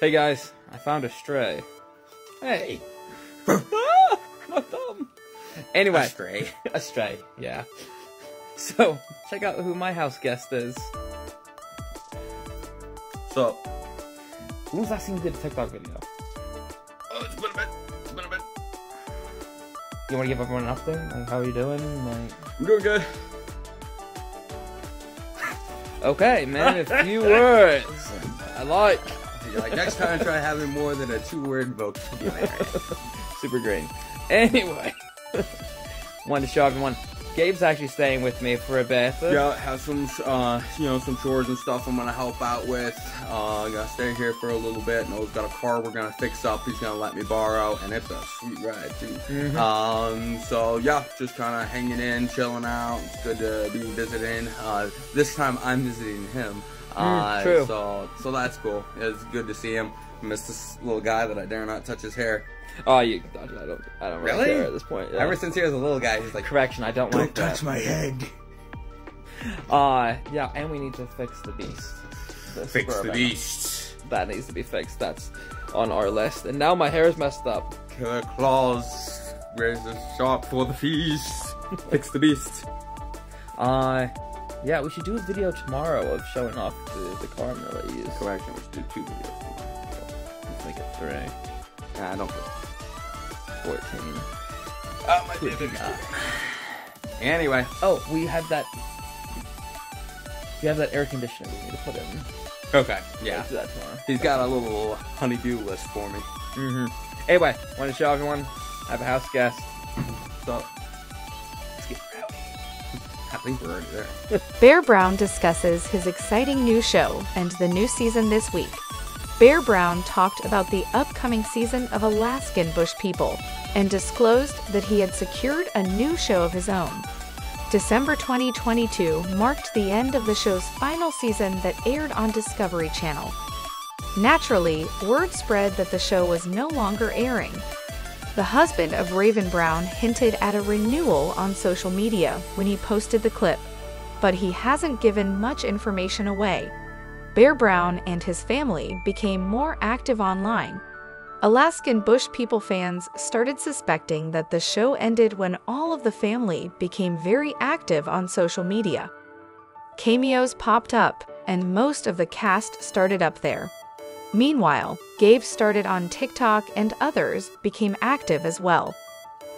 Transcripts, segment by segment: Hey guys, I found a stray. Hey! My thumb! Anyway. A stray. A stray, yeah. So, check out who my house guest is. So, when was last time you did a TikTok video? Oh, it's been a bit. It's been a bit. You want to give everyone an update? Like, how are you doing? Like, I'm doing good. Okay, man, a few words. I like. You're like, next time try having more than a 2-word vocabulary. Super green. Anyway, wanted to show everyone. Gabe's actually staying with me for a bit. Yeah, have some, you know, some chores and stuff I'm gonna help out with. I'm gonna stay here for a little bit. Noah's got a car we're gonna fix up. He's gonna let me borrow, and it's a sweet ride too. Mm-hmm. So yeah, just kind of hanging in, chilling out. It's good to be visiting. This time I'm visiting him. True. So that's cool. It's good to see him. I miss this little guy that I dare not touch his hair. Oh, you! I don't really care at this point. Yeah. Ever since he was a little guy, he's like, correction, I don't like that. Don't touch my head. Yeah, and we need to fix the beast. Fix the beast. That needs to be fixed. That's on our list. And now my hair is messed up. Killer claws, razor sharp for the feast. Fix the beast. Yeah, we should do a video tomorrow of showing off the car I'm gonna use. Correction, we should do 2 videos tomorrow. Let's make it 3. Nah, I don't care. 14. Oh, my baby. Anyway. Oh, we have that air conditioner we need to put in. Okay, yeah. We'll do that tomorrow. He's got a little honey-do list for me. Mm-hmm. Anyway, want to show everyone. I have a house guest. What's up? Let's get rowdy. I think we're already there. Bear Brown discusses his exciting new show and the new season this week. Bear Brown talked about the upcoming season of Alaskan Bush People and disclosed that he had secured a new show of his own. December 2022 marked the end of the show's final season that aired on Discovery Channel. Naturally, word spread that the show was no longer airing. The husband of Raven Brown hinted at a renewal on social media when he posted the clip, but he hasn't given much information away. Bear Brown and his family became more active online. Alaskan Bush People fans started suspecting that the show ended when all of the family became very active on social media. Cameos popped up, and most of the cast started up there. Meanwhile, Gabe started on TikTok and others became active as well.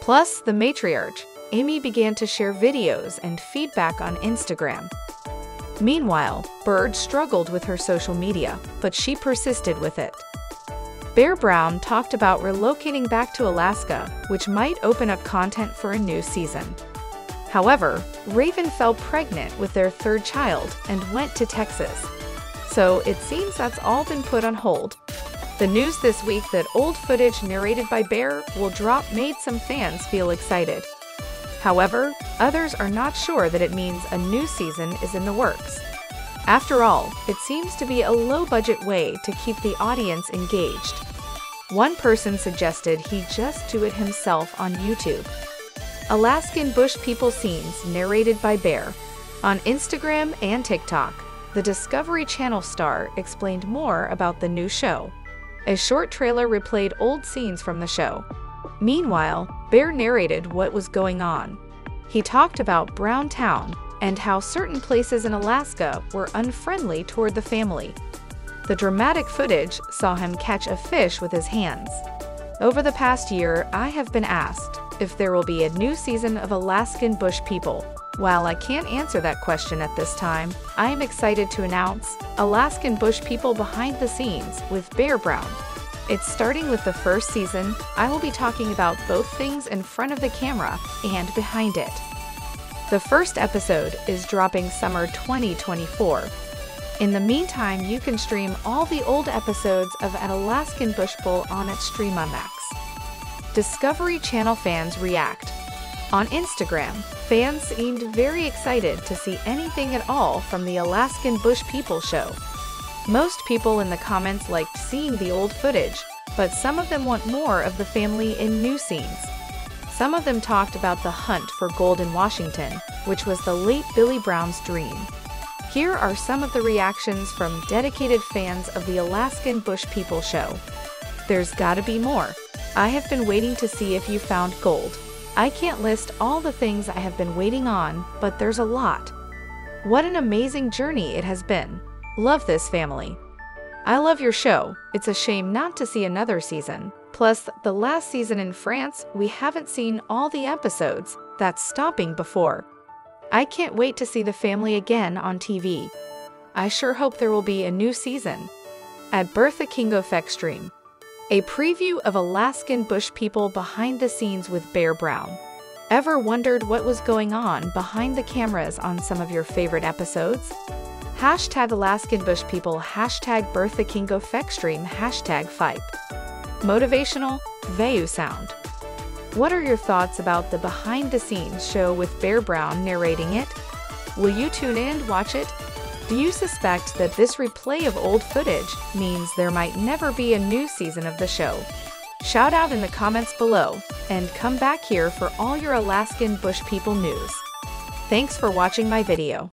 Plus, the matriarch, Amy, began to share videos and feedback on Instagram. Meanwhile, Bird struggled with her social media, but she persisted with it. Bear Brown talked about relocating back to Alaska, which might open up content for a new season. However, Raven fell pregnant with their 3rd child and went to Texas. So it seems that's all been put on hold. The news this week that old footage narrated by Bear will drop made some fans feel excited. However, others are not sure that it means a new season is in the works. After all, it seems to be a low-budget way to keep the audience engaged. One person suggested he just do it himself on YouTube. Alaskan Bush People scenes narrated by Bear. On Instagram and TikTok, the Discovery Channel star explained more about the new show. A short trailer replayed old scenes from the show. Meanwhile, Bear narrated what was going on. He talked about Brown Town and how certain places in Alaska were unfriendly toward the family. The dramatic footage saw him catch a fish with his hands. Over the past year, I have been asked if there will be a new season of Alaskan Bush People. While I can't answer that question at this time, I am excited to announce Alaskan Bush People Behind the Scenes with Bear Brown. It's starting with the 1st season. I will be talking about both things in front of the camera and behind it. The 1st episode is dropping summer 2024. In the meantime, you can stream all the old episodes of An Alaskan Bush People on at StreamOn Max. Discovery Channel fans react. On Instagram, fans seemed very excited to see anything at all from the Alaskan Bush People show. Most people in the comments liked seeing the old footage, but some of them want more of the family in new scenes. Some of them talked about the hunt for gold in Washington, which was the late Billy Brown's dream. Here are some of the reactions from dedicated fans of the Alaskan Bush People show. There's gotta be more. I have been waiting to see if you found gold. I can't list all the things I have been waiting on, but there's a lot. What an amazing journey it has been. Love this family. I love your show. It's a shame not to see another season. Plus, the last season in France, we haven't seen all the episodes. That's stopping before. I can't wait to see the family again on TV. I sure hope there will be a new season. At Bertha Kingofextreme. A preview of Alaskan Bush People behind the scenes with Bear Brown. Ever wondered what was going on behind the cameras on some of your favorite episodes? Hashtag Alaskan Bush People, hashtag Bertha Kingofextreme, hashtag FIPE. Motivational, Vayu sound. What are your thoughts about the behind-the-scenes show with Bear Brown narrating it? Will you tune in and watch it? Do you suspect that this replay of old footage means there might never be a new season of the show? Shout out in the comments below, and come back here for all your Alaskan Bush People news. Thanks for watching my video.